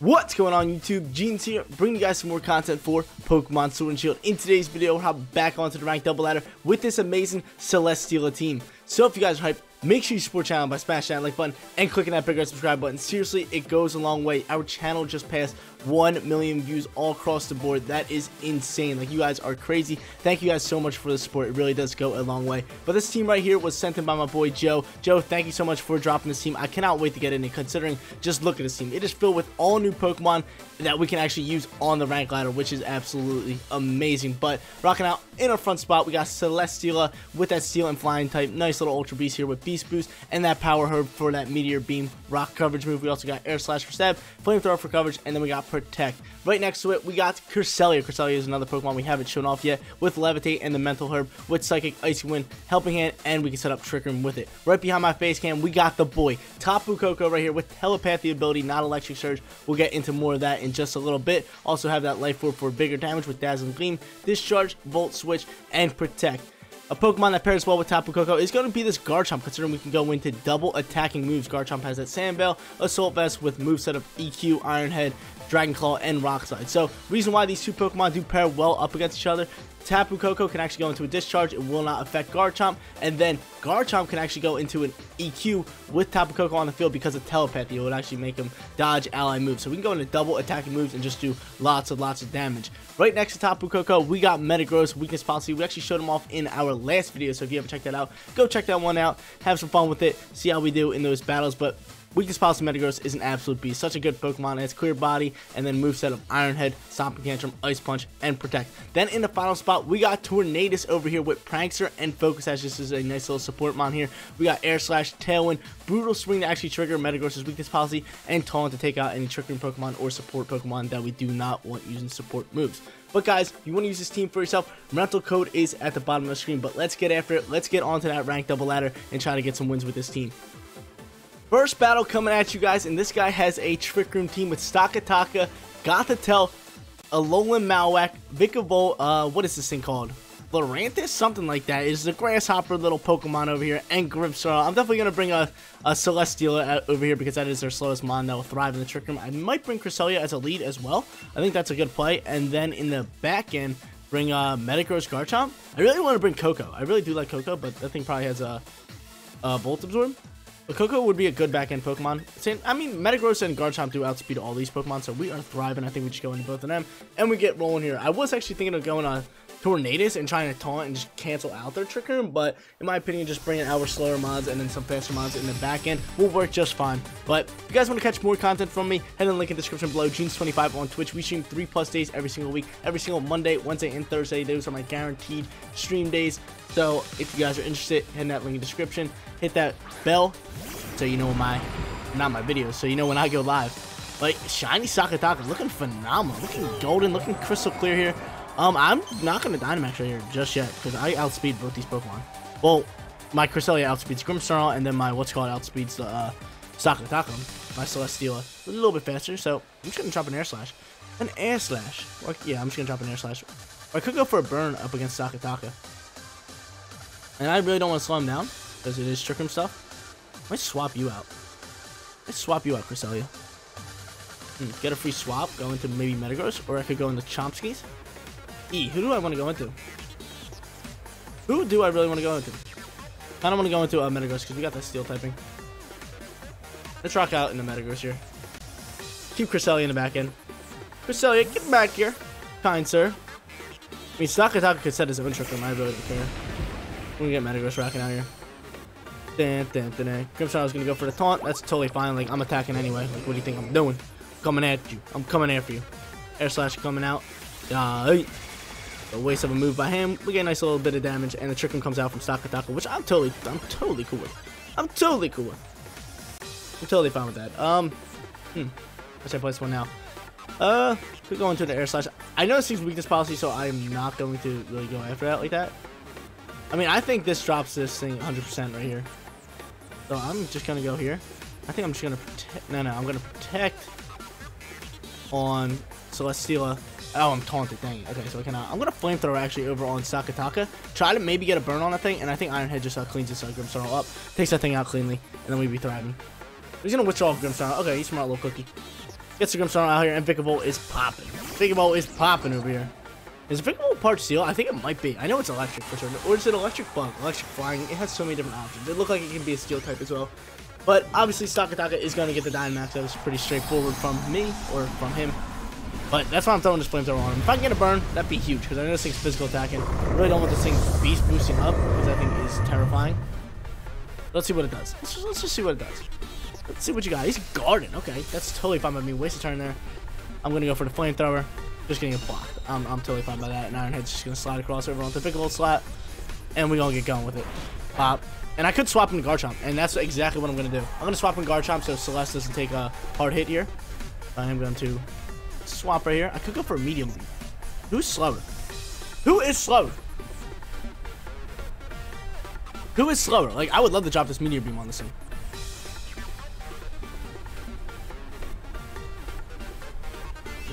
What's going on YouTube, Jeans here, bringing you guys some more content for Pokemon Sword and Shield. In today's video, we're hopping back onto the ranked double ladder with this amazing Celesteela team. So if you guys are hyped, make sure you support the channel by smashing that like button and clicking that big red subscribe button. Seriously, it goes a long way. Our channel just passed 1 million views all across the board. That is insane. Like, you guys are crazy. Thank you guys so much for the support. It really does go a long way. But this team right here was sent in by my boy Joe. Joe, thank you so much for dropping this team. I cannot wait to get in it, considering just look at this team. It is filled with all new Pokemon that we can actually use on the rank ladder, which is absolutely amazing. But rocking out in our front spot, we got Celesteela with that Steel and Flying type. Nice little Ultra Beast here with Beast Boost and that Power Herb for that Meteor Beam rock coverage move. We also got Air Slash for stab, Flamethrower for coverage, and then we got Protect. Right next to it, we got Cresselia. Cresselia is another Pokemon we haven't shown off yet, with Levitate and the Mental Herb, with Psychic, Icy Wind, Helping Hand, and we can set up Trick Room with it. Right behind my face cam, we got the boy Tapu Koko right here with Telepathy ability, not Electric Surge. We'll get into more of that in just a little bit. Also have that Life Orb for bigger damage with Dazzling Gleam, Discharge, Volt Switch, and Protect. A Pokemon that pairs well with Tapu Koko is going to be this Garchomp, considering we can go into double attacking moves. Garchomp has that Sand Veil, Assault Vest with moveset of EQ, Iron Head, Dragon Claw, and Rock Slide. So, reason why these two Pokemon do pair well up against each other: Tapu Koko can actually go into a Discharge, it will not affect Garchomp, and then Garchomp can actually go into an EQ with Tapu Koko on the field because of Telepathy. It would actually make him dodge ally moves. So we can go into double attacking moves and just do lots of damage. Right next to Tapu Koko, we got Metagross, Weakness Policy. We actually showed him off in our last video, so if you haven't checked that out, go check that one out. Have some fun with it, see how we do in those battles. But Weakness Policy Metagross is an absolute beast. Such a good Pokemon. It has Clear Body and then moveset of Iron Head, Stomping Tantrum, Ice Punch, and Protect. Then in the final spot, we got Tornadus over here with Prankster and Focus Ash. This is a nice little support mon here. We got Air Slash, Tailwind, Brutal Swing to actually trigger Metagross's Weakness Policy, and Taunt to take out any Trick Room Pokemon or support Pokemon that we do not want using support moves. But guys, if you want to use this team for yourself, rental code is at the bottom of the screen. But let's get after it. Let's get onto that ranked double ladder and try to get some wins with this team. First battle coming at you guys, and this guy has a Trick Room team with Stakataka, Gothitelle, Alolan Marowak, Vikavolt, what is this thing called? Lorantis? Something like that. It's the grasshopper little Pokemon over here, and Grimmsnarl. I'm definitely going to bring a Celesteela over here because that is their slowest mon that will thrive in the Trick Room. I might bring Cresselia as a lead as well. I think that's a good play. And then in the back end, bring Metagross, Garchomp. I really want to bring Koko. I really do like Koko, but that thing probably has a Volt Absorb. But Koko would be a good back-end Pokemon. I mean, Metagross and Garchomp do outspeed all these Pokemon, so we are thriving. I think we just go into both of them, and we get rolling here. I was actually thinking of going on Tornadus and trying to taunt and just cancel out their Trick Room, but in my opinion, just bringing our slower mods and then some faster mods in the back end will work just fine. But if you guys want to catch more content from me, head to the link in the description below, Jeans25 on Twitch. We stream 3+ days every single week, every single Monday, Wednesday, and Thursday. Those are my guaranteed stream days. So if you guys are interested, head to that link in the description, hit that bell so you know not my videos, so you know when I go live. Like, shiny Stakataka, looking phenomenal, looking golden, looking crystal clear here. I'm not gonna Dynamax right here just yet because I outspeed both these Pokemon. Well, my Cresselia outspeeds Grimmsnarl, and then my what's called outspeeds the Stakataka, my Celesteela, a little bit faster. So I'm just gonna drop an Air Slash, Like, yeah, I'm just gonna drop an Air Slash. Or I could go for a burn up against Stakataka. And I really don't want to slow him down because it is Trick Room stuff. I might swap you out. I swap you out, Cresselia. Get a free swap. Go into maybe Metagross, or I could go into Chomskys. Who do I want to go into? Who do I really want to go into? I don't want to go into Metagross because we got that Steel typing. Let's rock out into Metagross here. Keep Cresselia in the back end. Cresselia, get back here, kind sir. I mean, Stakataka could set his own Trick Room. I really don't care. We get Metagross rocking out here. Grimmsnarl is gonna go for the taunt. That's totally fine. Like, I'm attacking anyway. Like, what do you think I'm doing? Coming at you. I'm coming after you. Air Slash coming out. A waste of a move by him. We get a nice little bit of damage, and the Trick Room comes out from Stakataka, which I'm totally cool with. I'm totally fine with that. I should play this one now. Could go into the Air Slash. I know this is Weakness Policy, so I'm not going to really go after that like that. I mean, I think this drops this thing 100% right here. So I'm just gonna go here. I think I'm just gonna protect. No, I'm gonna protect on Celesteela. Oh, I'm taunted, dang it. Okay, so I cannot. I'm gonna Flamethrower actually over on Stakataka. Try to maybe get a burn on that thing, and I think Iron Head just cleans this Grimmsnarl up. Takes that thing out cleanly, and then we'd be thriving. He's gonna withdraw Grimmsnarl. Okay, he's smart little cookie. Gets the Grimmsnarl out here, and Vikavolt is popping. Vikavolt is popping over here. Is Vikavolt part steel? I think it might be. I know it's electric for certain. Or is it electric bug? Electric flying? It has so many different options. It looks like it can be a steel type as well. But obviously, Stakataka is going to get the Dynamax. That was pretty straightforward from me, or from him. But that's why I'm throwing this Flamethrower on him. If I can get a burn, that'd be huge, because I know this thing's physical attacking. I really don't want this thing beast boosting up, because I think it is terrifying. Let's see what it does. Let's just see what it does. Let's see what you got. He's guarding. Okay, that's totally fine by me. Waste a turn there. I'm going to go for the Flamethrower. Just going to get blocked. I'm totally fine by that. And Iron Head's just going to slide across over onto the Vikavolt slot. And we're going to get going with it. Pop. And I could swap him to Garchomp, and that's exactly what I'm going to do. I'm going to swap him to Garchomp so Celeste doesn't take a hard hit here. I am going to swap right here. I could go for a medium beam. Who's slower? Who is slower? Who is slower? Like, I would love to drop this meteor beam on this thing.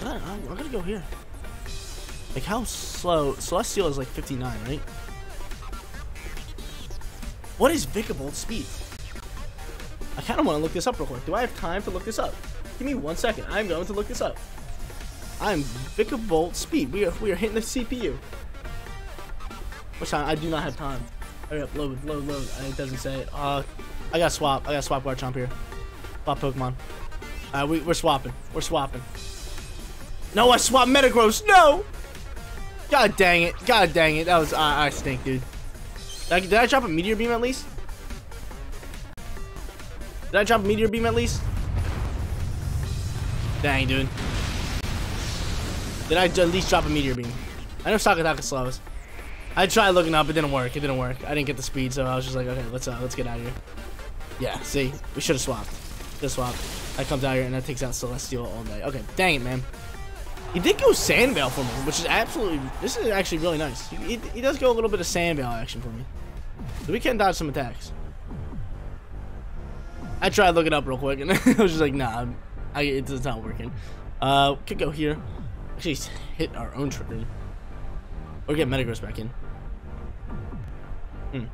I'm gonna go here. Like, how slow? Celesteela is like 59, right? What is Vikavolt's speed? I kind of want to look this up real quick. Do I have time to look this up? Give me 1 second. I'm going to look this up. I'm Vikavolt speed. We are hitting the CPU. Which time? I do not have time. Hurry up, load. It doesn't say it. I got swap Garchomp here. Swap Pokemon. Alright, we're swapping. No, I swapped Metagross. No! God dang it. That was I stink, dude. Did I drop a Meteor Beam at least? Did I drop a Meteor Beam at least? Dang, dude. Did I at least drop a Meteor Beam? I know Stakataka slows. I tried looking up, it didn't work. I didn't get the speed, so I was just like, okay, let's get out of here. Yeah, see? We should have swapped. That comes out here, and that takes out Celesteela all day. Okay, dang it, man. He did go Sand Veil for me, which is absolutely, this is actually really nice. He does go a little bit of Sand Veil action for me. So we can dodge some attacks. I tried looking up real quick, and I was just like, nah, it's not working. Could go here. Actually, hit our own trigger. Or get Metagross back in. What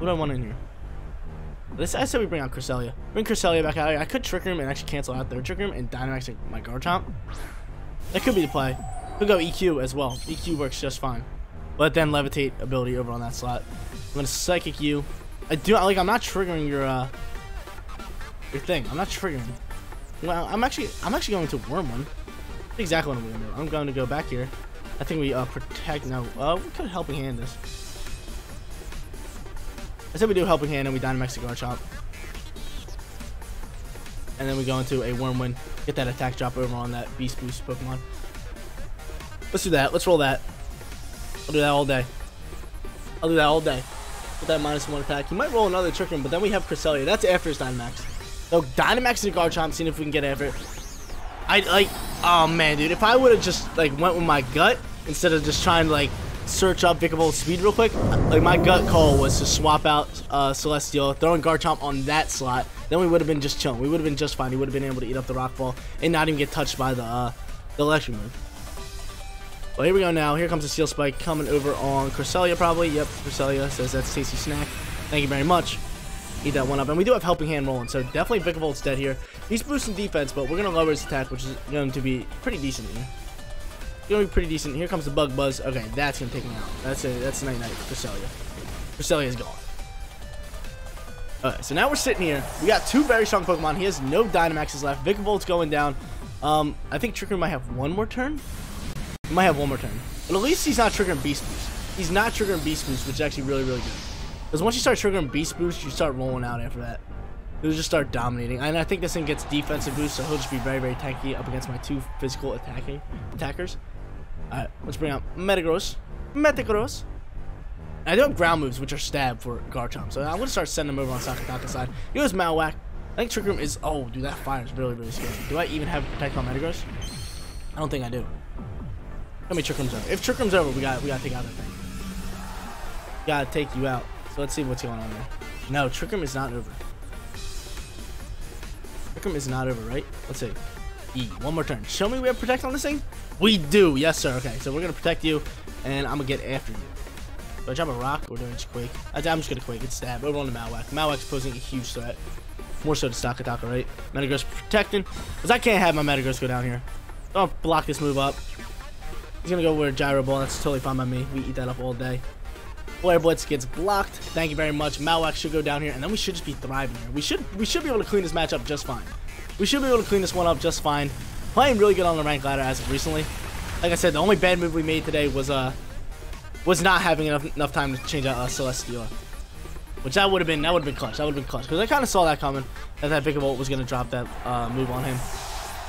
do I want in here? I said we bring out Cresselia. Bring Cresselia back out here. I could Trick Room and actually cancel out their Trick Room and Dynamax my Garchomp. That could be the play. Could go EQ as well. EQ works just fine. But then Levitate ability over on that slot. I'm gonna Psychic you. I'm not triggering your thing. I'm not triggering. Well, I'm actually going to Wyrmwind. That's exactly what I'm gonna do. I'm going to go back here. I think we protect. No, we could Helping Hand this. I said we do Helping Hand and we Dynamax the Garchomp. And then we go into a Wyrmwind. Get that attack drop over on that Beast Boost Pokemon. Let's do that. Let's roll that. I'll do that all day. With that -1 attack. He might roll another Trick Room, but then we have Cresselia. That's after his Dynamax. So Dynamax the Garchomp, seeing if we can get after it. Oh man, dude, if I would have just like went with my gut instead of just trying to like search up Vikavolt's speed real quick, like my gut call was to swap out Celesteela, throwing Garchomp on that slot. Then we would have been just chilling. We would have been just fine. He would have been able to eat up the Rock Ball and not even get touched by the electric move. Well, here we go now. Here comes the Steel Spike coming over on Cresselia probably. Yep, Cresselia says that's a tasty snack. Thank you very much. Eat that one up, and we do have Helping Hand rolling, so definitely Vikavolt's dead here. He's boosting defense, but we're gonna lower his attack, which is going to be pretty decent here. It's gonna be pretty decent. Here comes the Bug Buzz. Okay, that's gonna take him out. That's night night for Cresselia. Cresselia's gone. Alright, so now we're sitting here. We got two very strong Pokemon. He has no Dynamaxes left. Vikavolt's going down. I think Trick Room might have one more turn. He might have one more turn. But at least he's not triggering Beast Boost. He's not triggering Beast Boost, which is actually really, really good. Because once you start triggering Beast Boost, you start rolling out after that. You'll just start dominating. And I think this thing gets defensive boost, so he'll just be very, very tanky up against my two physical attackers. Alright, let's bring out Metagross. And I do have ground moves, which are stab for Garchomp, so I'm going to start sending him over on Sakataka's side. He goes Malwak. I think Trick Room is... Oh, dude, that fire is really, really scary. Do I even have Protect on Metagross? I don't think I do. Let me Trick Room's over. If Trick Room's over, we gotta take out that thing. Gotta take you out. So let's see what's going on there. No, Trick Room is not over. Trick Room is not over, right? Let's see. E, one more turn. Show me we have Protect on this thing? We do. Yes, sir. Okay, so we're going to protect you, and I'm going to get after you. Do I drop a rock or do I just Quake? I'm just going to Quake. It's Stab. Over on the Malwak. Malwak's posing a huge threat. for sure to Stakataka, right? Metagross protecting. Because I can't have my Metagross go down here. Don't block this move up. He's going to go with Gyro Ball. That's totally fine by me. We eat that up all day. Flare Blitz gets blocked. Thank you very much. Malwak should go down here. And then we should just be thriving here. We should be able to clean this match up just fine. We should be able to clean this one up just fine. Playing really good on the rank ladder as of recently. Like I said, the only bad move we made today was not having enough time to change out Celesteela. Which that would have been clutch. That would have been clutch. Because I kind of saw that coming. That Vikavolt was going to drop that move on him.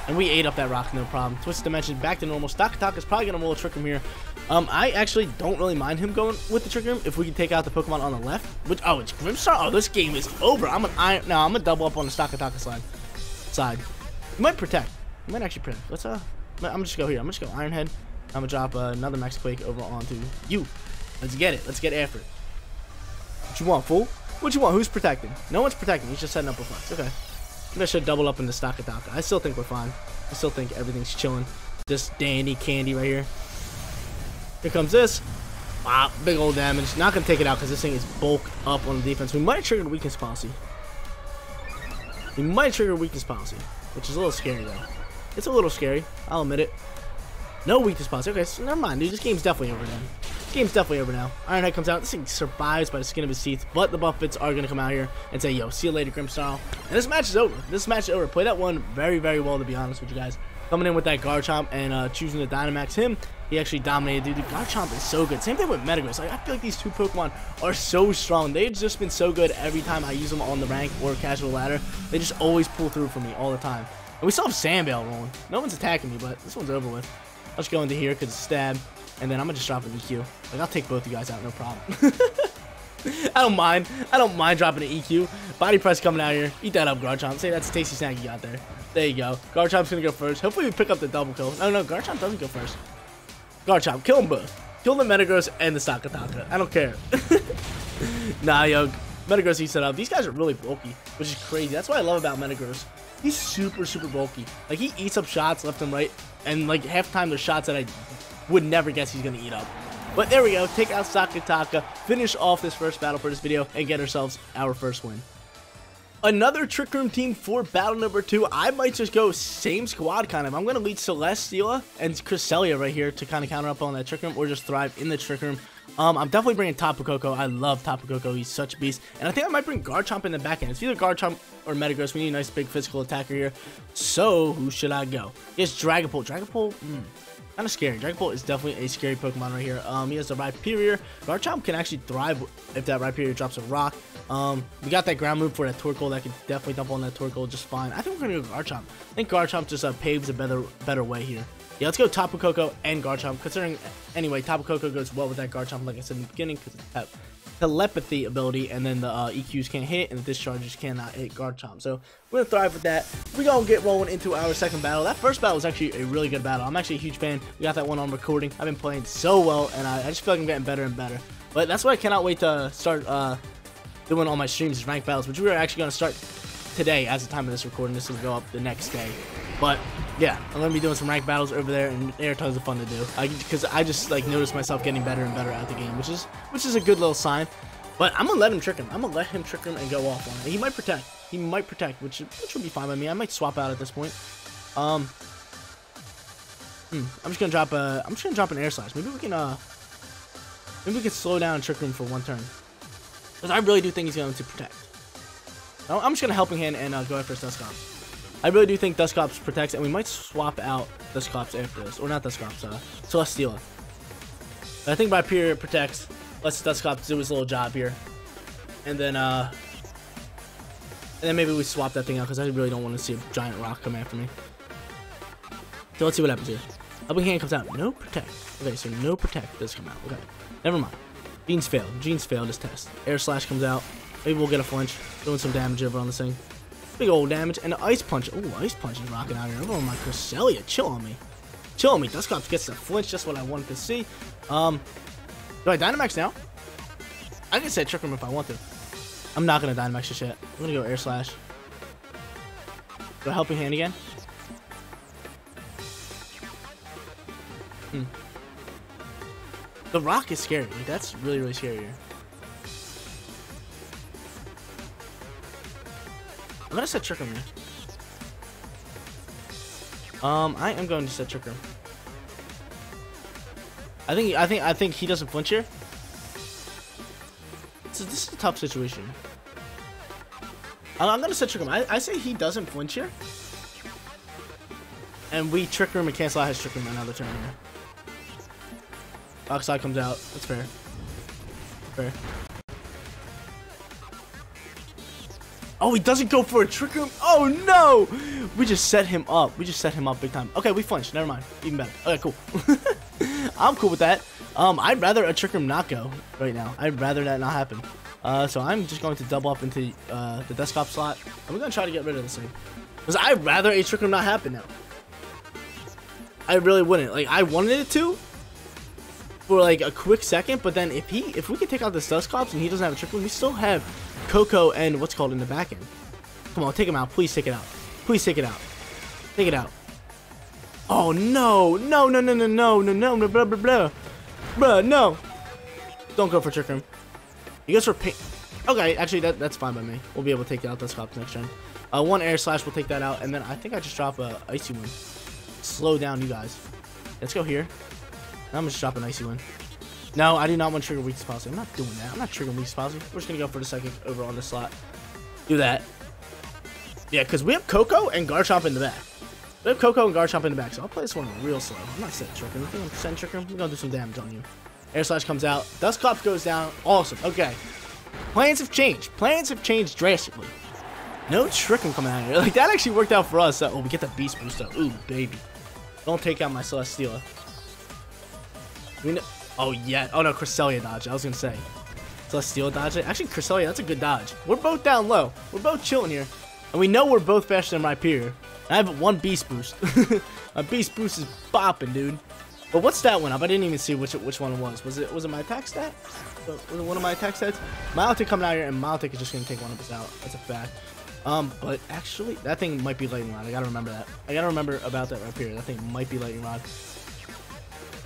And we ate up that rock, no problem. Twist Dimension, back to normal. Stakataka is probably going to roll a Trick Room here. I actually don't really mind him going with the Trick Room if we can take out the Pokemon on the left. Which, oh, it's Grimmsnarl. Oh, this game is over. I'm going to double up on the Stakataka side. He might Protect. He might actually Protect. I'm just going to go here. I'm just going to go Iron Head. I'm going to drop another Max Quake over onto you. Let's get it. Let's get after it. What you want, fool? What you want? Who's protecting? No one's protecting. He's just setting up a flex. Okay. Maybe I should double up in the Stakataka. I still think we're fine. I still think everything's chilling. Just dandy candy right here. Here comes this. Wow, big old damage. Not going to take it out because this thing is bulked up on the defense. We might trigger Weakness Policy. We might trigger Weakness Policy, which is a little scary, though. It's a little scary. I'll admit it. No Weakness Policy. Okay, so never mind, dude. This game's definitely over now. This game's definitely over now. Iron Head comes out. This thing survives by the skin of his teeth, but the buff bits are going to come out here and say, yo, see you later, Grimmsnarl. And this match is over. This match is over. Play that one very, very well, to be honest with you guys. Coming in with that Garchomp and choosing to Dynamax him, he actually dominated. Dude, Garchomp is so good. Same thing with Metagross. Like, I feel like these two Pokemon are so strong. They've just been so good every time I use them on the rank or casual ladder. They just always pull through for me all the time. And we still have Sandbale rolling. No one's attacking me, but this one's over with. I'll just go into here because it's stab, and then I'm going to just drop an EQ. Like, I'll take both you guys out, no problem. I don't mind. I don't mind dropping an EQ. Body Press coming out here. Eat that up, Garchomp. Say that's a tasty snack you got there. There you go. Garchomp's going to go first. Hopefully we pick up the double kill. Oh, no, Garchomp doesn't go first. Garchomp, kill them both. Kill the Metagross and the Stakataka. I don't care. Nah, yo. Metagross eats it up. These guys are really bulky, which is crazy. That's what I love about Metagross. He's super, super bulky. Like, he eats up shots left and right. And, like, half the time, there's shots that I would never guess he's going to eat up. But there we go. Take out Stakataka. Finish off this first battle for this video and get ourselves our first win. Another Trick Room team for battle number 2. I might just go same squad, kind of. I'm going to lead Celesteela and Cresselia right here to kind of counter up on that Trick Room or just thrive in the Trick Room. I'm definitely bringing Tapu Koko. I love Tapu Koko. He's such a beast. And I think I might bring Garchomp in the back end. It's either Garchomp or Metagross. We need a nice big physical attacker here. So, who should I go? Yes, Dragapult. Dragapult, kind of scary. Dragapult is definitely a scary Pokemon right here. He has a Rhyperior. Garchomp can actually thrive if that Rhyperior drops a rock. We got that ground move for that Torkoal. That could definitely dump on that Torkoal just fine. I think we're going to go Garchomp. I think Garchomp just paves a better way here. Yeah, let's go Tapu Koko and Garchomp, considering, anyway, Tapu Koko goes well with that Garchomp, like I said in the beginning, because it's that telepathy ability, and then the EQs can't hit, and the discharges cannot hit Garchomp. So, we're going to thrive with that. We're going to get rolling into our second battle. That first battle was actually a really good battle. I'm actually a huge fan. We got that one on recording. I've been playing so well, and I just feel like I'm getting better and better. But that's why I cannot wait to start doing all my streams is ranked battles, which we are actually going to start today as the time of this recording. This will go up the next day. But yeah, I'm gonna be doing some ranked battles over there, and they are tons of fun to do. Because I just like noticed myself getting better and better at the game, which is a good little sign. But I'm gonna let him trick him. I'm gonna let him trick him and go off on it. He might protect, which will be fine by me. I might swap out at this point. I'm just gonna drop an Air Slash. Maybe we can slow down and trick him for one turn. Because I really do think he's going to protect. I'm just gonna Helping Hand and go after his Dusclops. I really do think Dusclops protects, and we might swap out Dusclops after this. Or not Dusclops, Celesteela. But I think Rhyperior protects. Let's Dusclops do his little job here. And then maybe we swap that thing out, because I really don't want to see a giant rock come after me. So let's see what happens here. Helping Hand comes out. No Protect. Okay, so no Protect does come out. Okay, never mind. Jeans failed. Jeans failed this test. Air Slash comes out. Maybe we'll get a flinch. Doing some damage over on this thing. Big old damage, and the Ice Punch. Oh, Ice Punch is rocking out here. I'm going my Cresselia. Chill on me. Chill on me. Dusclops gets the flinch. That's what I wanted to see. Do I Dynamax now? I can set Trick Room if I want to. I'm not going to Dynamax this yet. I'm going to go Air Slash. Do I Helping Hand again? The rock is scary. Like, that's really, really scary here. I'm gonna set Trick Room here. I am going to set Trick Room. I think he doesn't flinch here. So this is a tough situation. I'm gonna set Trick Room. I say he doesn't flinch here. And we Trick Room and cancel out his Trick Room another turn here. Oxide comes out. That's fair. Fair. Oh, he doesn't go for a Trick Room. Oh, no. We just set him up. We just set him up big time. Okay, we flinched. Never mind. Even better. Okay, cool. I'm cool with that. I'd rather a Trick Room not go right now. I'd rather that not happen. So I'm just going to double up into the Dusclops slot. And we're going to try to get rid of this thing. Because I'd rather a Trick Room not happen now. I really wouldn't. Like, I wanted it to. For like a quick second, but then if we can take out this Dusclops and he doesn't have a Trick Room, we still have Coco and what's called in the back end. Come on, take him out, please take it out, please take it out, take it out. Oh no, no, no, no, no, no, no, no, blah, blah, blah, blah, blah, no. Don't go for Trick Room. You guys were pink. Okay, actually that's fine by me. We'll be able to take out Dusclops next turn. One Air Slash, we'll take that out, and then I think I just drop a Icy Wind. Slow down, you guys. Let's go here. I'm just dropping Icy Wind. No, I do not want to trigger Weakness Policy. I'm not doing that. I'm not triggering Weakness Policy. We're just going to go for the Psychic over on the slot. Do that. Yeah, because we have Coco and Garchomp in the back. We have Coco and Garchomp in the back, so I'll play this one real slow. I'm not setting Trick Room. I'm setting Trick Room. We're going to do some damage on you. Air Slash comes out. Dusclops goes down. Awesome. Okay. Plans have changed. Plans have changed drastically. No Trick Room coming out here. Like, that actually worked out for us. Oh, we get the Beast Boost though. Ooh, baby. Don't take out my Celesteela. We know, oh yeah, oh no, Cresselia dodge. I was gonna say, Celesteela dodge it. Actually, Cresselia, that's a good dodge. We're both down low. We're both chilling here, and we know we're both faster than Rhyperior. I have one Beast Boost. My Beast Boost is bopping, dude. But what's that one up? I didn't even see which one it was. Was it my attack stat? Was it one of my attack stats? Milotic coming out here, and Milotic is just gonna take one of us out. That's a fact. But actually, that thing might be Lightning Rod. I gotta remember that. I gotta remember about that Rhyperior. That thing might be Lightning Rod.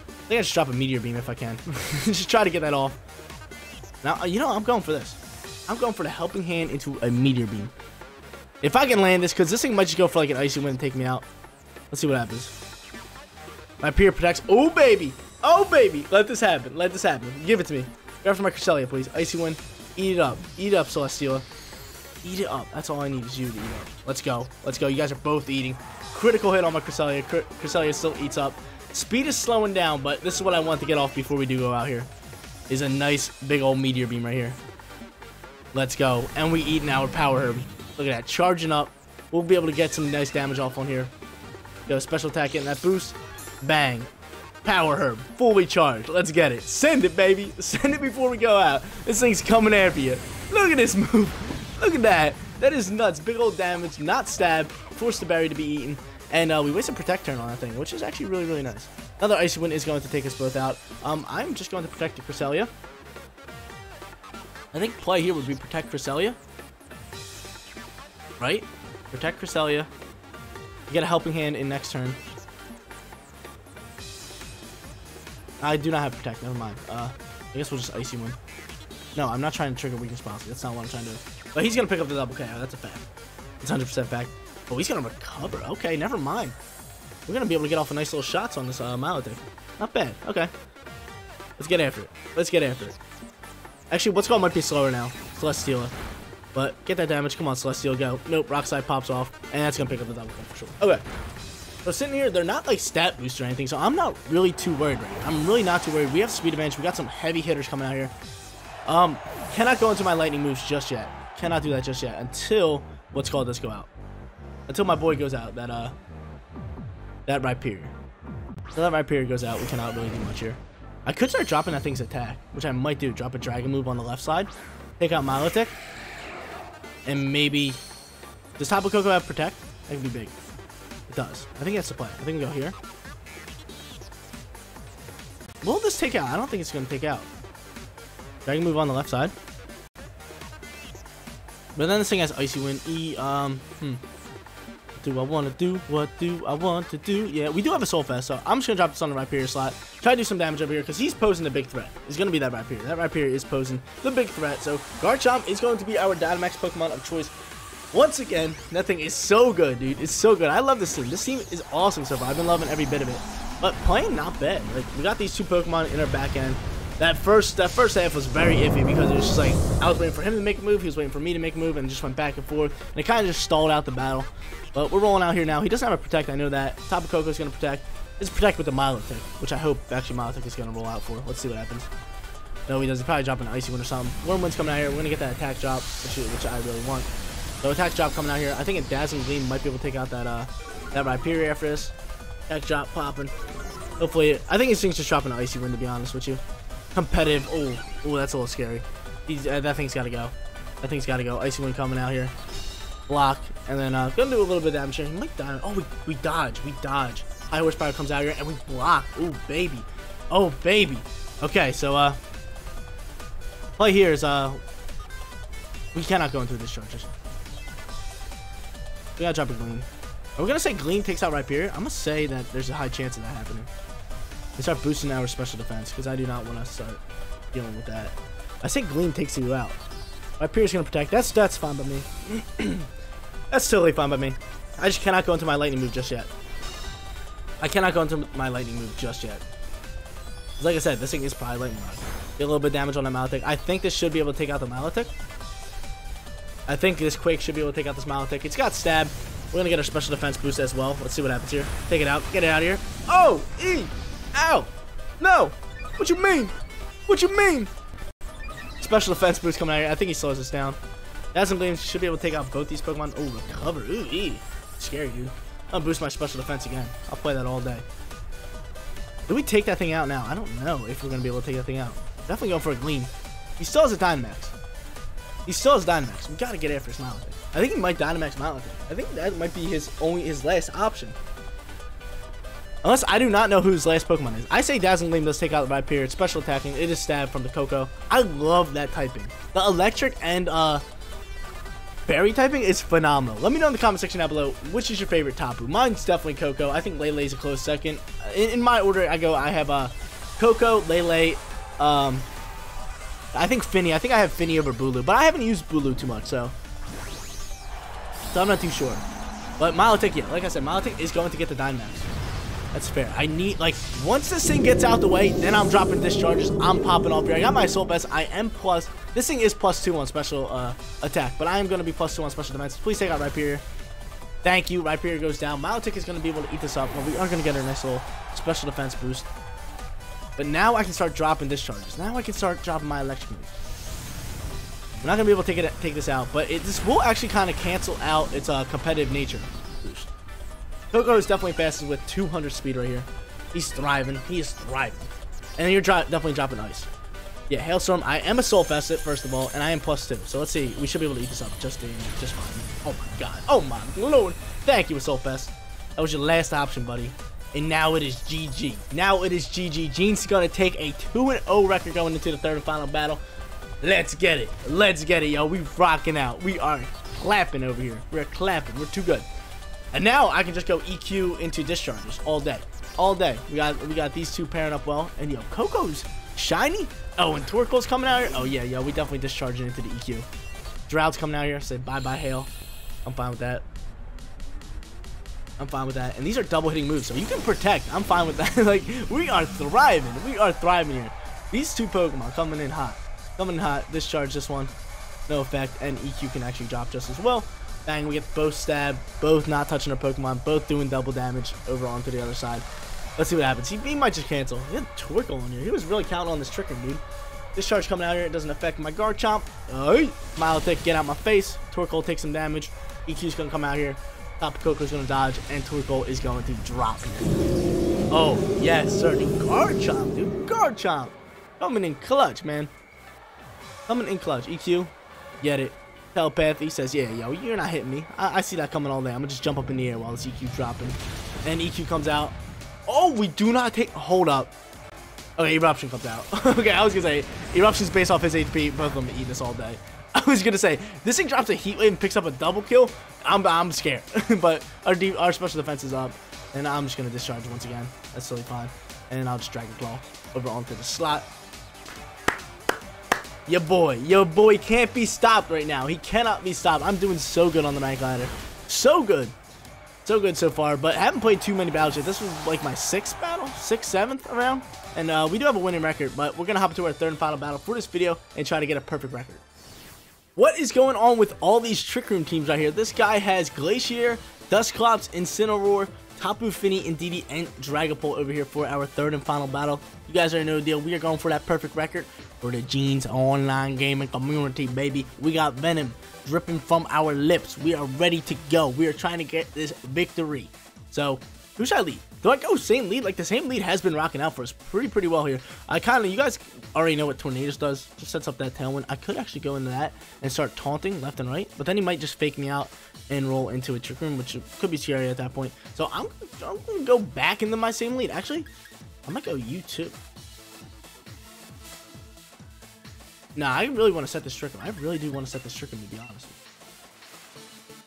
I think I should drop a Meteor Beam if I can. Just try to get that off. Now, you know, I'm going for this. I'm going for the Helping Hand into a Meteor Beam. If I can land this, because this thing might just go for like an Icy Wind and take me out. Let's see what happens. My Peer Protects. Oh, baby. Oh, baby. Let this happen. Let this happen. Give it to me. Grab for my Cresselia, please. Icy Wind. Eat it up. Eat it up, Celesteela. Eat it up. That's all I need is you to eat up. Let's go. Let's go. You guys are both eating. Critical hit on my Cresselia. Cresselia still eats up. Speed is slowing down, but this is what I want to get off before we do go out here. Is a nice big old Meteor Beam right here. Let's go. And we eat now with Power Herb. Look at that. Charging up. We'll be able to get some nice damage off on here. Go special attack, getting that boost. Bang. Power Herb. Fully charged. Let's get it. Send it, baby. Send it before we go out. This thing's coming after you. Look at this move. Look at that. That is nuts. Big old damage. Not stabbed. Forced to bury to be eaten. And we wasted Protect turn on that thing, which is actually really, really nice. Another Icy Wind is going to take us both out. I'm just going to Protect the Cresselia. I think play here would be Protect Cresselia. Right? Protect Cresselia. You get a Helping Hand in next turn. I do not have Protect. Never mind. I guess we'll just Icy Wind. No, I'm not trying to trigger Weakness Policy. That's not what I'm trying to do. But he's going to pick up the double KO. That's a fact. It's 100% fact. Oh, he's going to recover. Okay, never mind. We're going to be able to get off a nice little shots on this Milotic. Not bad. Okay. Let's get after it. Let's get after it. Actually, what's going might be slower now. Celesteela. But get that damage. Come on, Celesteela, go. Nope, Rock Slide pops off. And that's going to pick up the double for sure. Okay. So sitting here, they're not like stat boost or anything, so I'm not really too worried right now. I'm really not too worried. We have speed advantage. We got some heavy hitters coming out here. Cannot go into my lightning moves just yet. Cannot do that just yet until what's called this go out. Until my boy goes out, that Rhyperior. Until that Rhyperior goes out, we cannot really do much here. I could start dropping that thing's attack, which I might do. Drop a Dragon move on the left side, take out Milotic, and maybe does Tapu Koko have Protect? That can be big. It does. I think that's the play. I think we go here. Will this take out? I don't think it's going to take out. Dragon move on the left side, but then this thing has Icy Wind. Do I want to do? What do I want to do? Yeah, we do have a Soul Fest, so I'm just going to drop this on the Rhyperior slot. Try to do some damage over here, because he's posing a big threat. It's going to be that Rhyperior. That Rhyperior is posing the big threat, so Garchomp is going to be our Dynamax Pokemon of choice Once again, nothing is so good, dude. It's so good. I love this team. This team is awesome so far. I've been loving every bit of it. But playing, not bad. Like, we got these two Pokemon in our back end. That first half was very iffy because it was just like, I was waiting for him to make a move, he was waiting for me to make a move, and it just went back and forth, and it kind of just stalled out the battle. But we're rolling out here now. He doesn't have a Protect, I know that. Tapu Koko is going to Protect. It's Protect with the Milotic, which I hope actually Milotic is going to roll out for. Let's see what happens. No, he doesn't. Probably drop an Icy Wind or something. Wind's coming out here. We're going to get that attack drop, which I really want. So attack drop coming out here. I think a Dazzling Gleam might be able to take out that Rhyperior after this. Attack drop popping. Hopefully, I think his thing's just dropping an Icy Wind, to be honest with you. Competitive. Oh, that's a little scary. That thing's got to go. That thing's got to go. Icy Wind coming out here. Block. And then going to do a little bit of damage here. He might die. Oh, we dodge. We dodge. High horsepower comes out here, and we block. Oh, baby. Oh, baby. Okay, so play here is we cannot go into the discharges. We gotta drop a Gleam. Are we gonna say Gleam takes out Rhyperior? I'm gonna say that there's a high chance of that happening. We start boosting our special defense because I do not want to start dealing with that. I say Gleam takes you out. Rhyperior's gonna Protect. That's fine by me. That's totally fine by me. I just cannot go into my lightning move just yet. I cannot go into my lightning move just yet. Like I said, this thing is probably lightning rod. Get a little bit of damage on that Milotic. I think this should be able to take out the Milotic. I think this Quake should be able to take out this Milotic. It's got Stab. We're gonna get our special defense boost as well. Let's see what happens here. Take it out. Get it out of here. Oh! E! Ow! No! What you mean? What you mean? Special defense boost coming out here. I think he slows us down. Dazzling Gleam should be able to take out both these Pokemon. Oh, recover. Ooh, E! Scary, dude. I'll boost my special defense again. I'll play that all day. Do we take that thing out now? I don't know if we're gonna be able to take that thing out. Definitely go for a Gleam. He still has a Dynamax. He still has Dynamax. We gotta get after his Milotic. I think he might Dynamax Milotic. I think that might be his last option. Unless I do not know who his last Pokemon is. I say Dazzling Gleam does take out Rhyperior. It's special attacking. It is Stab from the Koko. I love that typing. The electric and Berry typing is phenomenal. Let me know in the comment section down below which is your favorite Tapu. Mine's definitely Koko. I think Lele's a close second. In my order, I have Koko, Lele, I think Finny. I think I have Finny over Bulu, but I haven't used Bulu too much, so I'm not too sure. But Milotic, yeah, like I said, Milotic is going to get the Dynamax. That's fair. I need, like, once this thing gets out the way, then I'm dropping discharges. I'm popping off here. I got my Soul Best. I am plus. This thing is +2 on special attack, but I am going to be +2 on special defense. Please take out Rhyperior. Thank you. Rhyperior goes down. Milotic is going to be able to eat this up, but we are going to get our nice little special defense boost. But now I can start dropping discharges. Now I can start dropping my electric moves. We're not going to be able to take this out, but this will actually kind of cancel out its competitive nature boost. Koko is definitely fastest with 200 speed right here. He's thriving. He is thriving. And you're definitely dropping ice. Yeah, Hailstorm. I am a Soul Facet, first of all, and I am +2. So let's see. We should be able to eat this up just fine. Oh, my God. Oh, my Lord. Thank you, Soul Fest. That was your last option, buddy. And now it is GG. Now it is GG. Gene's going to take a 2-0 record going into the third and final battle. Let's get it. Let's get it, yo. We rocking out. We are clapping over here. We're clapping. We're too good. And now I can just go EQ into discharges all day. All day. We got these two pairing up well. And, yo, Koko's shiny. Oh, and Torkoal's coming out here. Oh, yeah, yo. We definitely discharging into the EQ. Drought's coming out here. Say bye-bye, Hail. I'm fine with that. I'm fine with that. And these are double hitting moves, so you can protect. I'm fine with that. Like, we are thriving. We are thriving here. These two Pokemon coming in hot. Coming in hot. Discharge this one. No effect. And EQ can actually drop just as well. Bang. We get both stab. Both not touching our Pokemon. Both doing double damage over onto the other side. Let's see what happens. He might just cancel. He had Torkoal on here. He was really counting on this Trick Room, dude. Discharge coming out here. It doesn't affect my Garchomp. Oh, Milotic, get out my face. Torkoal takes some damage. EQ's going to come out here. Tapu Koko is going to dodge, and Torkoal is going to drop here. Oh, yes, sir. Dude, Garchomp, dude. Garchomp. Coming in clutch, man. Coming in clutch. EQ, get it. Telepathy says, yeah, yo, you're not hitting me. I see that coming all day. I'm going to just jump up in the air while this EQ dropping. And EQ comes out. Oh, we do not take... Hold up. Okay, Eruption comes out. Okay, I was going to say, Eruption's based off his HP. Both of them eat this all day. I was going to say, this thing drops a Heat Wave and picks up a double kill. I'm scared. But our special defense is up. And I'm just going to discharge once again. That's totally fine. And I'll just Dragon Claw over onto the slot. Your boy can't be stopped right now. He cannot be stopped. I'm doing so good on the Night Glider. So good. So good so far, but I haven't played too many battles yet. This was like my sixth battle, seventh round. And we do have a winning record, but we're going to hop into our third and final battle for this video and try to get a perfect record. What is going on with all these Trick Room teams right here? This guy has Glacier, Dusclops, Incineroar, Tapu Fini, Indeedee, and Dragapult over here for our third and final battle. You guys already know the deal. We are going for that perfect record for the Gene's online gaming community, baby. We got Venom dripping from our lips. We are ready to go. We are trying to get this victory. So, who should I lead? Do I go same lead? Like, the same lead has been rocking out for us pretty well here. I kind of, you guys already know what Tornadus does. Just sets up that Tailwind. I could actually go into that and start taunting left and right, but then he might just fake me out and roll into a Trick Room, which could be scary at that point. So I'm going to go back into my same lead. Actually, I might go U2. Nah, I really want to set this Trick Room. I really do want to set this Trick Room, to be honest.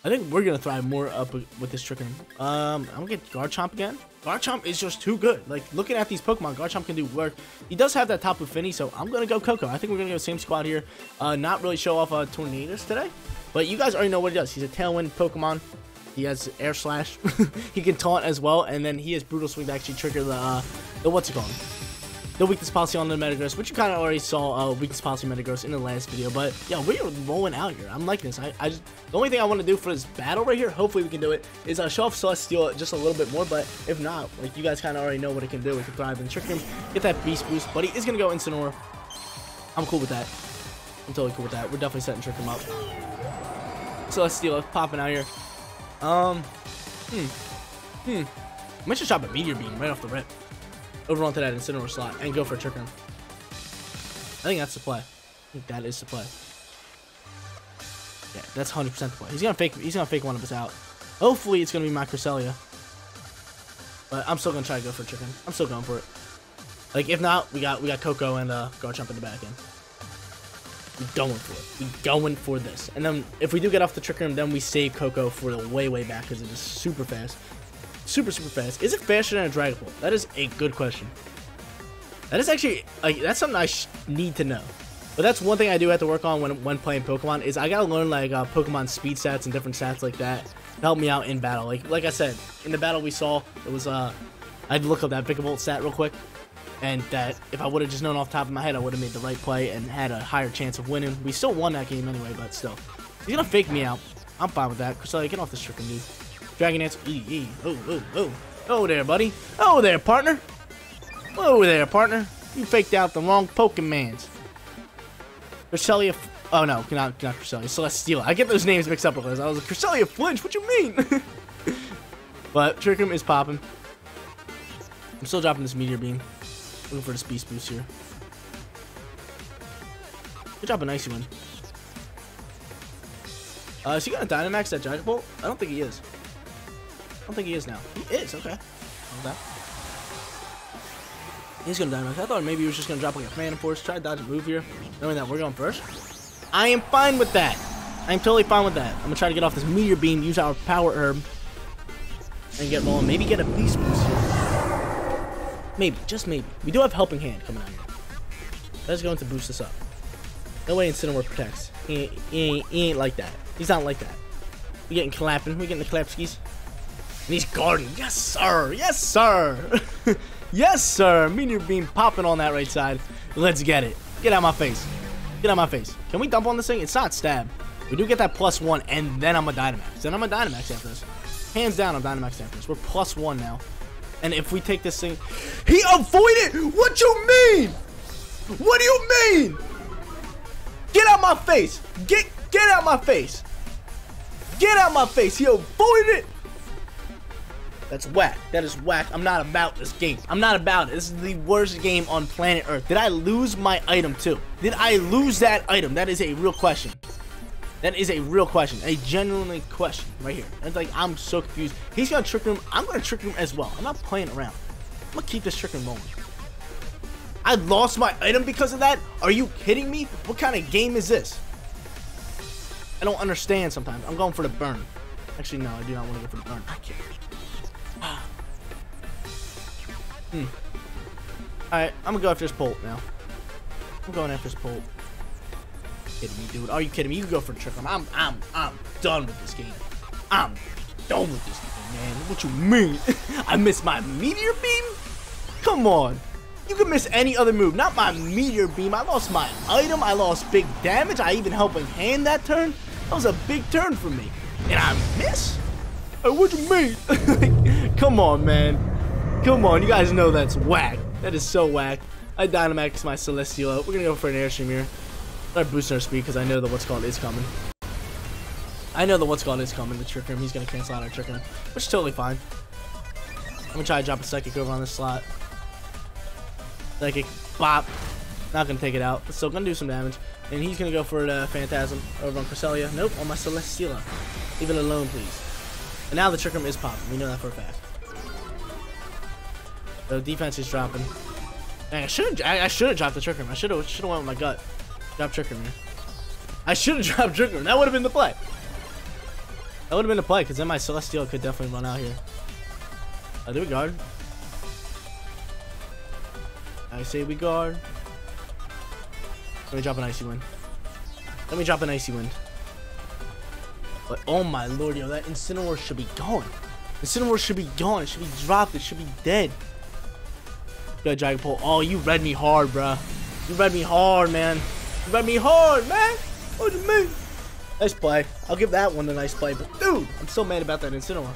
I think we're going to thrive more up with this Trick Room. I'm going to get Garchomp again. Garchomp is just too good. Like, looking at these Pokemon, Garchomp can do work. He does have that Tapu Fini, so I'm going to go Koko. I think we're going to go same squad here. Not really show off Tornadus today, but you guys already know what he does. He's a Tailwind Pokemon. He has Air Slash. He can taunt as well, and then he has Brutal Swing to actually trigger the what's it called? The Weakness Policy on the Metagross, which you kind of already saw Weakness Policy Metagross in the last video. But, yeah, we are rolling out here. I'm liking this. I just, the only thing I want to do for this battle right here, hopefully we can do it, is show off Celesteela just a little bit more. But if not, like, you guys kind of already know what it can do. It can thrive in Trick Room, get that Beast Boost. But he is going to go Incineroar. I'm cool with that. I'm totally cool with that. We're definitely setting Trick Room up. Celesteela popping out here. I might just drop a Meteor Beam right off the rip over onto that Incineroar slot and go for a Trick Room. I think that's the play. I think that is the play. Yeah, that's 100% the play. He's gonna fake one of us out. Hopefully it's gonna be my Cresselia. But I'm still gonna try to go for a Trick Room. I'm still going for it. Like, if not, we got Koko and Garchomp in the back end. We're going for it. We're going for this. And then if we do get off the Trick Room, then we save Koko for the way back because it is super fast. Super fast. Is it faster than a Dragapult? That is a good question. That is actually, like, that's something I need to know. But that's one thing I do have to work on when playing Pokemon, is I gotta learn, like, Pokemon speed stats and different stats like that to help me out in battle. Like I said, in the battle we saw, it was, I'd look up that Vikavolt stat real quick, and that if I would have just known off the top of my head, I would have made the right play and had a higher chance of winning. We still won that game anyway, but still. He's gonna fake me out. I'm fine with that. Cresselia, get off this trick, dude. Dragonance, oh there, buddy. Oh there, partner. Oh there, partner. You faked out the wrong Pokemans. Cresselia, oh no, not Cresselia, Celesteela. I get those names mixed up because I was like, Cresselia flinch, what you mean? But Trick Room is popping. I'm still dropping this Meteor Beam. Looking for this Beast Boost here. Good job, an Icy Wind. Is he gonna Dynamax that Dragapult? I don't think he is. I don't think he is now. He is, okay. Okay. He's gonna Dynamax. I thought maybe he was just gonna drop like a Phantom Force, try to dodge a move here, knowing that we're going first. I am fine with that. I'm totally fine with that. I'm gonna try to get off this Meteor Beam, use our Power Herb, and get rolling. Maybe get a Beast Boost here. Maybe, just maybe. We do have Helping Hand coming out here. That's going to boost us up. No way Incineroar protects. He ain't like that. He's not like that. We're getting clapping. We're getting the clap skis. And he's guarding. Yes, sir. Yes, sir. Yes, sir. Meteor Beam popping on that right side. Let's get it. Get out of my face. Get out of my face. Can we dump on this thing? It's not stab. We do get that +1, and then I'm a Dynamax. Then I'm a Dynamax after this. Hands down, I'm Dynamax after this. We're +1 now. And if we take this thing... He avoided! What you mean? What do you mean? Get out my face. Get out my face. Get out my face. He avoided it. That's whack. That is whack. I'm not about this game. I'm not about it. This is the worst game on planet Earth. Did I lose my item too? Did I lose that item? That is a real question. That is a real question. A genuine question right here. It's like, I'm so confused. He's gonna Trick Room. I'm gonna Trick Room as well. I'm not playing around. I'm gonna keep this Trick Room rolling. I lost my item because of that? Are you kidding me? What kind of game is this? I don't understand sometimes. I'm going for the burn. Actually, no, I do not want to go for the burn. I can't. Alright, I'm gonna go after this Bolt now. I'm going after this Bolt. kidding me, dude? Are you kidding me? You can go for Trick Room. I'm done with this game. I'm done with this game, man. What you mean? I missed my Meteor Beam? Come on. You can miss any other move. Not my Meteor Beam. I lost my item. I lost big damage. I even Helping Hand that turn. That was a big turn for me. And I miss? Hey, what you mean? Come on, man. Come on. You guys know that's whack. That is so whack. I Dynamax my Celesteela. We're going to go for an Airstream here. Start boosting our speed because I know that what's called is coming. I know that what's called is coming. The Trick Room. He's going to cancel out our Trick Room, which is totally fine. I'm going to try to drop a Psychic over on this slot. Psychic. Bop. Not going to take it out. It's still going to do some damage. And he's going to go for the Phantasm over on Cresselia. Nope. On my Celesteela. Leave it alone, please. And now the Trick Room is popping. We know that for a fact. The defense is dropping. Dang, I should have dropped the Trick Room. I should have went with my gut. Drop Trick Room here. I should have dropped Trick Room. That would have been the play. That would have been the play, because then my Celesteela could definitely run out here. I do a guard. I say we guard. Let me drop an Icy Wind. Let me drop an Icy Wind. But oh my lord, yo, that Incineroar should be gone. Incineroar should be gone. It should be dropped. It should be dead. Yo, Dragapult. Oh, you read me hard, bruh. You read me hard, man. You read me hard, man. What do you mean? Nice play. I'll give that one a nice play, but dude, I'm so mad about that Incineroar.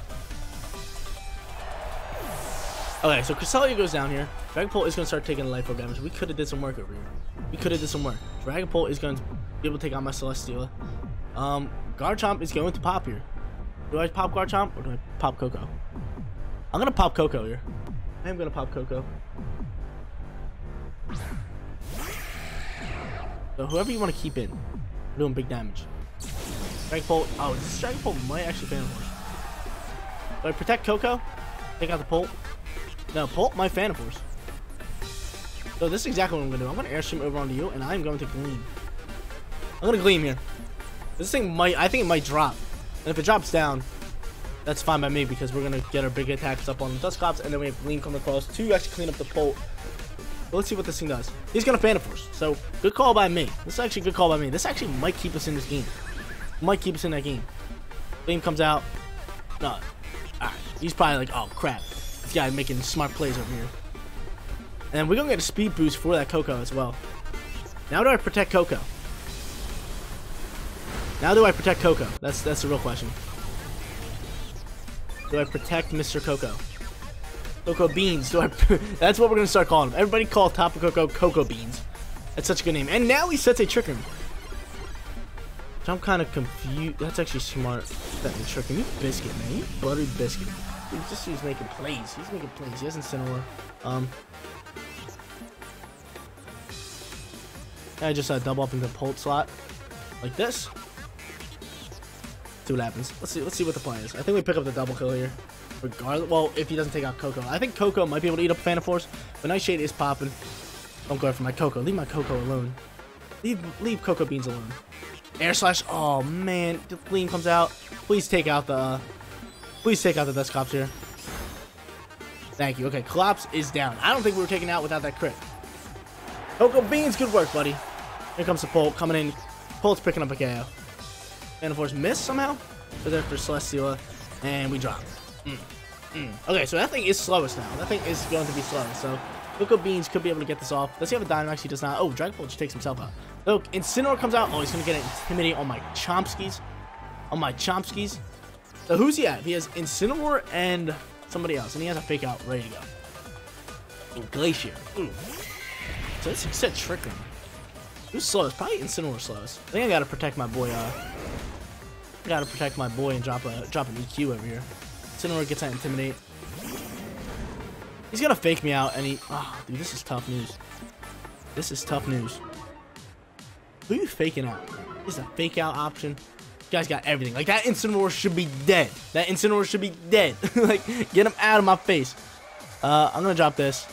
Okay, so Cresselia goes down here. Dragapult is going to start taking life orb damage. We could have did some work over here. We could have did some work. Dragapult is going to be able to take out my Celesteela. Garchomp is going to pop here. Do I pop Garchomp or do I pop Koko? I'm going to pop Koko here. I am going to pop Koko. So whoever you want to keep in, we're doing big damage. Dragapult. Oh, this Dragapult might actually Phantom Force. Do I Protect Koko? Take out the Pult. No, Pult my Phantom Force. So this is exactly what I'm going to do. I'm going to Airstream over onto you, and I'm going to Gleam. I'm going to Gleam here. This thing might, I think it might drop. And if it drops down, that's fine by me, because we're going to get our big attacks up on the Dusclops, and then we have Gleam coming across to actually clean up the Pult. But let's see what this thing does. He's going to Phantom Force. So good call by me. This is actually a good call by me. This actually might keep us in this game. Might keep us in that game. Gleam comes out. No. Alright. He's probably like, oh crap. This guy making smart plays over here. And we're going to get a speed boost for that Koko as well. Now do I Protect Koko? Now do I Protect Koko? That's the real question. Do I Protect Mr. Koko? Koko Beans. Do I? That's what we're going to start calling him. Everybody call Tapu Koko Koko Beans. That's such a good name. And now he sets a Trick Room. I'm kind of confused. That's actually smart. That was tricking you, Biscuit, man. You buttered Biscuit. Dude, this dude's making plays. He's making plays. He hasn't sent a I just double up into the Pult slot, like this. See what happens. Let's see what the plan is. I think we pick up the double kill here. Regardless, well, if he doesn't take out Koko, I think Koko might be able to eat up Phantom Force. But Nightshade is popping. Don't go for my Koko. Leave my Koko alone. Leave Koko Beans alone. Air Slash. Oh man, the Gleam comes out. Please take out the Dusclops here. Thank you. Okay, Clops is down. I don't think we were taken out without that crit. Koko Beans, good work, buddy. Here comes the Pult coming in. Pult's picking up a KO. Phantom Force missed somehow. But then for Celesteela, and we drop. Okay, so that thing is slowest now. That thing is going to be slow. So Koko Beans could be able to get this off. Let's see if a Dynamax he does not. Oh, Dragapult just takes himself out. Look, Incineroar comes out. Oh, he's going to get an Intimidate on my Chomskys. So who's he at? He has Incineroar and somebody else. And he has a Fake Out ready to go. And Glacier. Ooh. So this said Trick Room. Who's slowest? Probably Incineroar slowest. I think I got to Protect my boy. I got to Protect my boy and drop an EQ over here. Incineroar gets that Intimidate. He's going to Fake me out. And he... Oh, dude, this is tough news. Who are you faking out? This is a Fake Out option. You guys got everything. Like, that Incineroar should be dead. Like, get him out of my face. I'm going to drop this.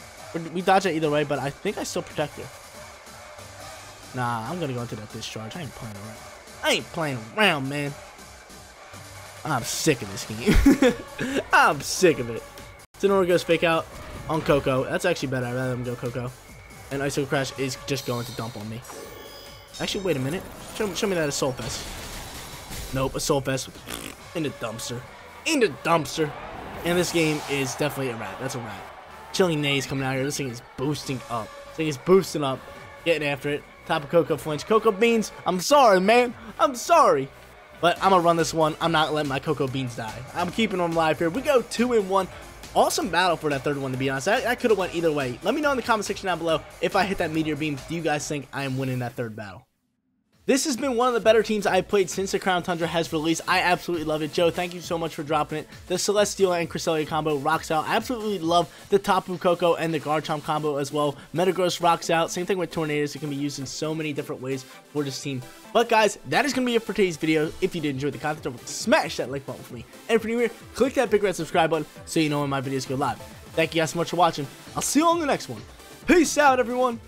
We dodge it either way, but I think I still Protect her. Nah, I'm going to go into that Discharge. I ain't playing around. man. I'm sick of this game. I'm sick of it. Incineroar goes Fake Out on Koko. That's actually better. I'd rather him go Koko. And Iso Crash is just going to dump on me. Actually, wait a minute. Show me that Assault Vest. Nope, Assault Vest. In the dumpster. In the dumpster. And this game is definitely a wrap. That's a wrap. Chilling Nays coming out here. This thing is boosting up. This thing is boosting up. Getting after it. Tapu Koko flinch. Cocoa Beans, I'm sorry, man. I'm sorry. But I'm going to run this one. I'm not letting my Cocoa Beans die. I'm keeping them alive here. We go 2-1. Awesome battle for that third one, to be honest. That could have went either way. Let me know in the comment section down below if I hit that Meteor Beam. Do you guys think I am winning that third battle? This has been one of the better teams I've played since the Crown Tundra has released. I absolutely love it. Joe, thank you so much for dropping it. The Celesteela and Cresselia combo rocks out. I absolutely love the Tapu Koko and the Garchomp combo as well. Metagross rocks out. Same thing with Tornadus. It can be used in so many different ways for this team. But guys, that is going to be it for today's video. If you did enjoy the content, don't forget to smash that like button for me. And if you're new here, click that big red subscribe button so you know when my videos go live. Thank you guys so much for watching. I'll see you on the next one. Peace out, everyone.